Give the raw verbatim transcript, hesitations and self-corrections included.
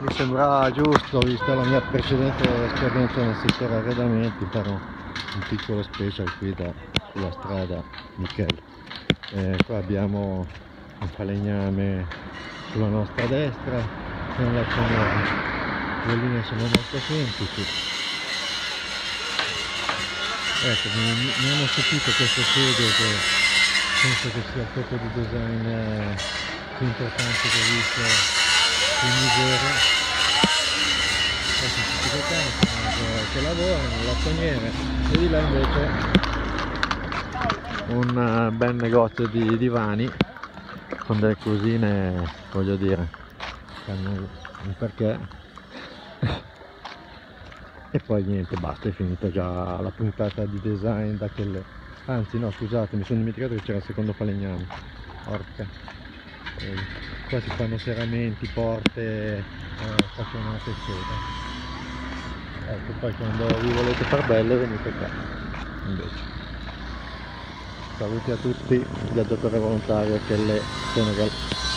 mi sembrava giusto, vista la mia precedente esperienza nel settore arredamenti, fare un, un piccolo special qui da, sulla strada Michele. Eh, qua abbiamo un falegname sulla nostra destra, non la conosco. Le linee sono molto semplici. Ecco, mi, mi hanno stupito questo sede che penso che sia il tipo di design eh, più importante che ho visto in Nigeria. Questi tutti i che, che lavorano, lattoniere, e di là invece un uh, bel negozio di divani con delle cosine, voglio dire, il perché. E poi niente, basta, è finita già la puntata di design da quelle... anzi no, scusate, mi sono dimenticato che c'era il secondo falegname, orca. E qua si fanno serramenti, porte, eh, sacionate eccetera. Ecco, poi quando vi volete far belle venite qua invece. Saluti a tutti, il Viaggiatore Volontario, che è le Senegal.